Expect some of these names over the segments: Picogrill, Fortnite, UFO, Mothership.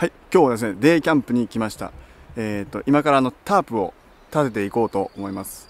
はい、今日はですね、デイキャンプに来ました。今からタープを立てていこうと思います。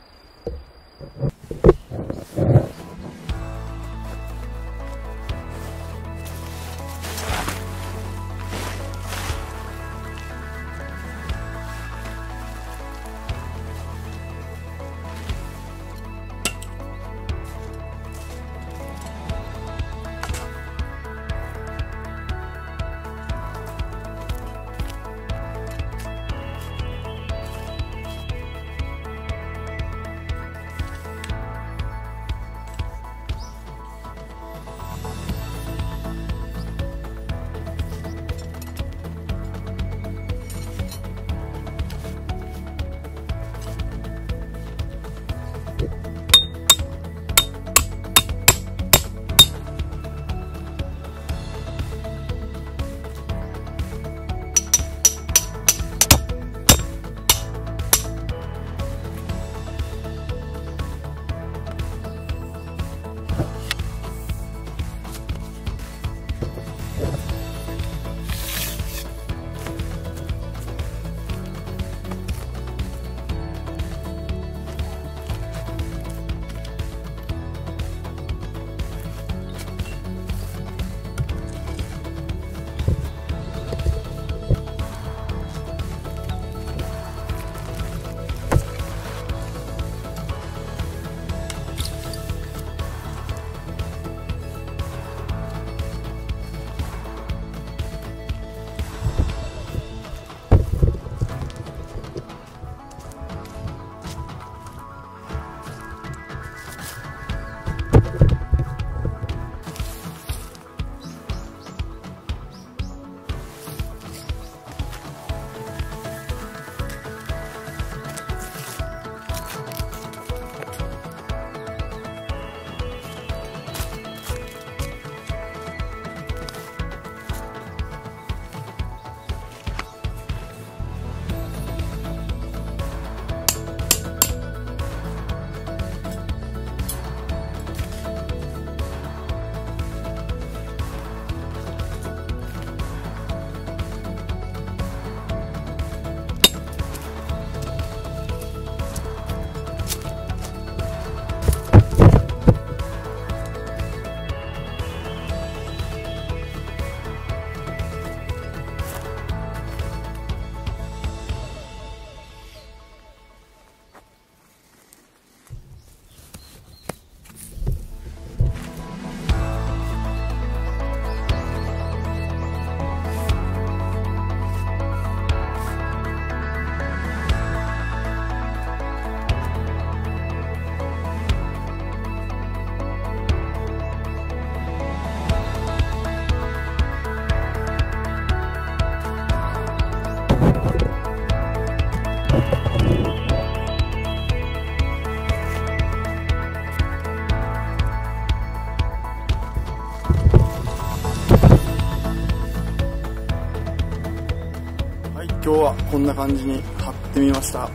今日はこんな感じに貼ってみました。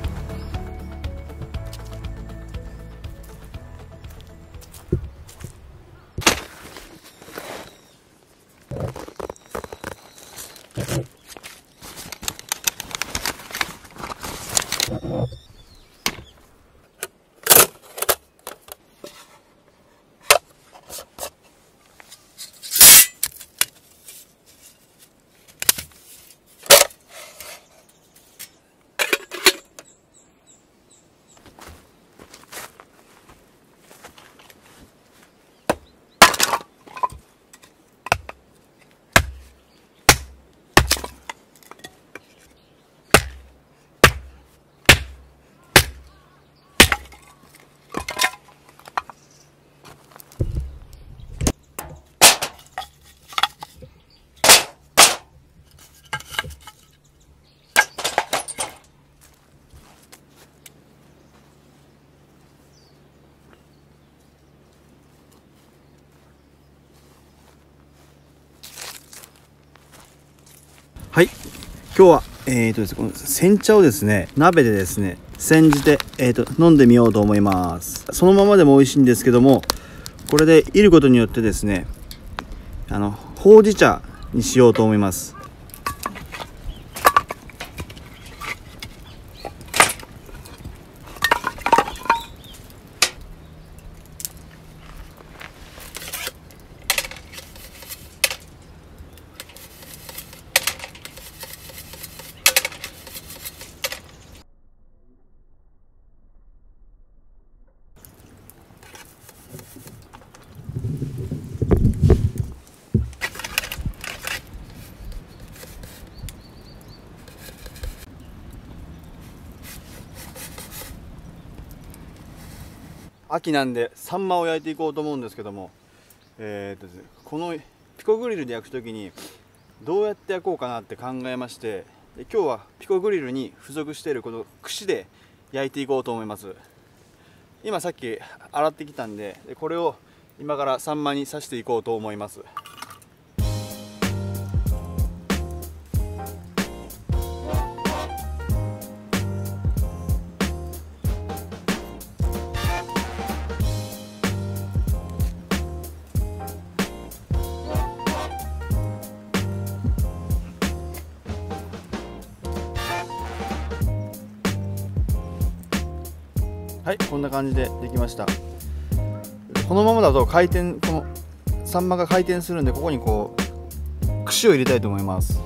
はい、今日は、この煎茶をですね、鍋でですね、煎じて、飲んでみようと思います。そのままでも美味しいんですけども、これで煎ることによってですね、ほうじ茶にしようと思います。秋なんでサンマを焼いていこうと思うんですけども、このピコグリルで焼くときにどうやって焼こうかなって考えまして、で今日はピコグリルに付属しているこの串で焼いていこうと思います。今さっき洗ってきたんで、これを今からサンマに刺していこうと思います。はい、こんな感じでできました。このままだと回転、このサンマが回転するんで、ここにこう串を入れたいと思います。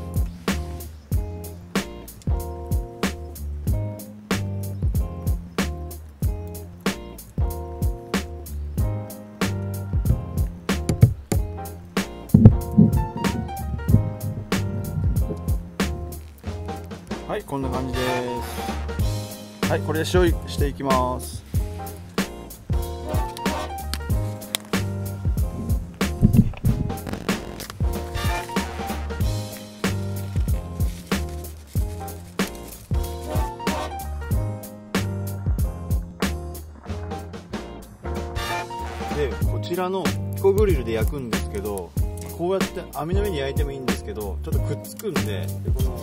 はい、こんな感じです。はい、これで塩していきます。でこちらのピコグリルで焼くんですけど、こうやって網の上に焼いてもいいんですけど、ちょっとくっつくん でこの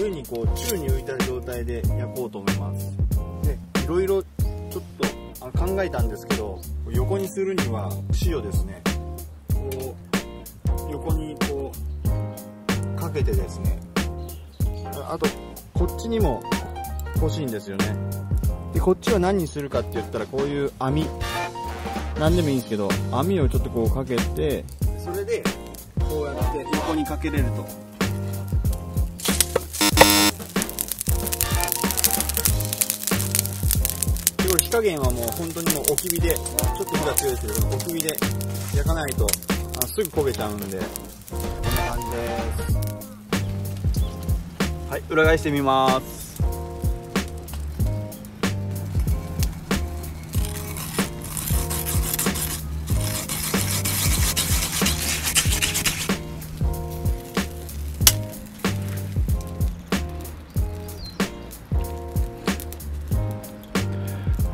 上にこう宙に浮いた状態で焼こうと思います。でいろいろちょっと考えたんですけど、横にするには串をですね、こう横にこうかけてですね、あとこっちにも欲しいんですよね。でこっちは何にするかって言ったら、こういう網、何でもいいんですけど、網をちょっとこうかけて、それでこうやって横にかけれると。これ火加減はもう本当にもう置き火で、ちょっと火が強いですけど置き火で焼かないとすぐ焦げちゃうんで、こんな感じです。はい、裏返してみます。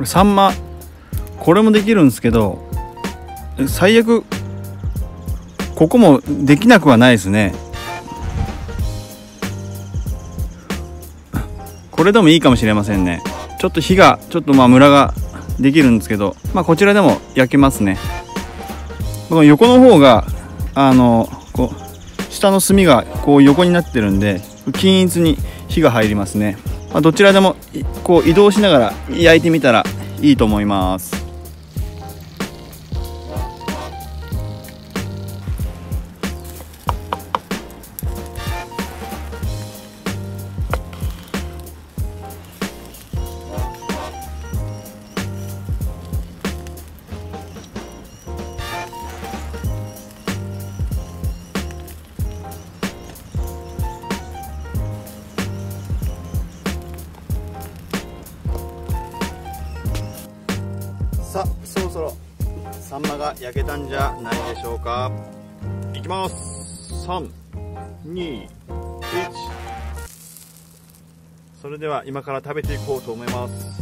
サンマ、これもできるんですけど、最悪ここもできなくはないですね。これでもいいかもしれませんね。ちょっと火がちょっとまあムラができるんですけど、まあこちらでも焼けますね。この横の方がこう下の炭がこう横になってるんで、均一に火が入りますね。まあどちらでもこう移動しながら焼いてみたらいいと思います。さあ、そろそろサンマが焼けたんじゃないでしょうか。いきます。3、2、1。それでは今から食べていこうと思います。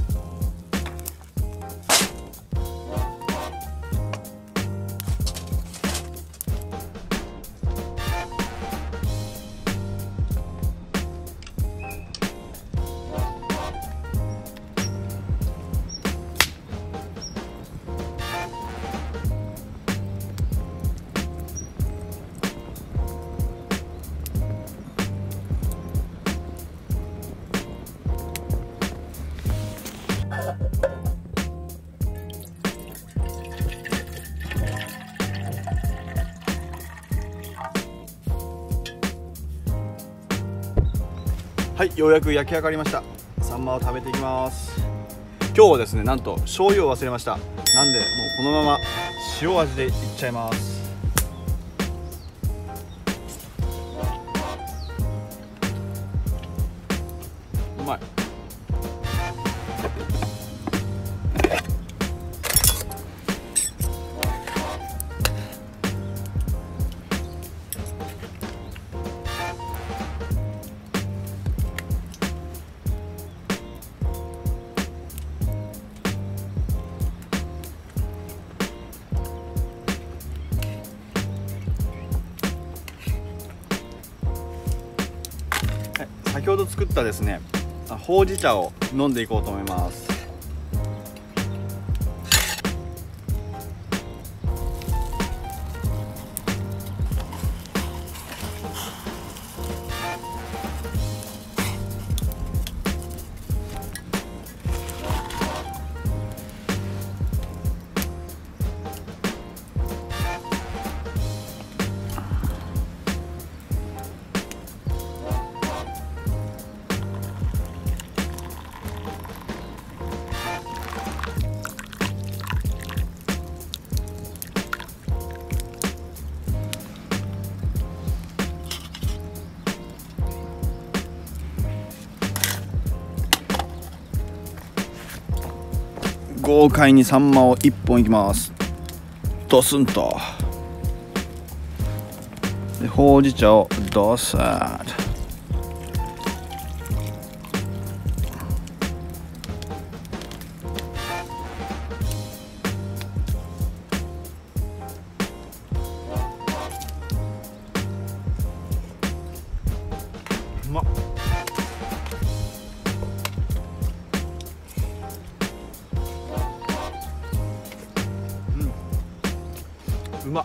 はい、ようやく焼き上がりました。サンマを食べていきます。今日はですね、なんと醤油を忘れました。なんでもうこのまま塩味でいっちゃいます。うまい。先ほど作ったですねほうじ茶を飲んでいこうと思います。豪快にサンマを1本いきます。ドスンとでほうじ茶をドスーッと。うまっ。うまっ。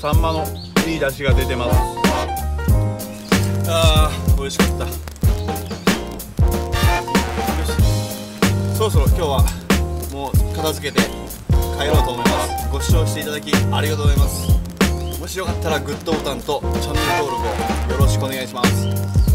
サンマのいい出汁が出てます。あー美味しかった。よし、そろそろ今日はもう片付けて帰ろうと思います。ご視聴していただきありがとうございます。もしよかったらグッドボタンとチャンネル登録をよろしくお願いします。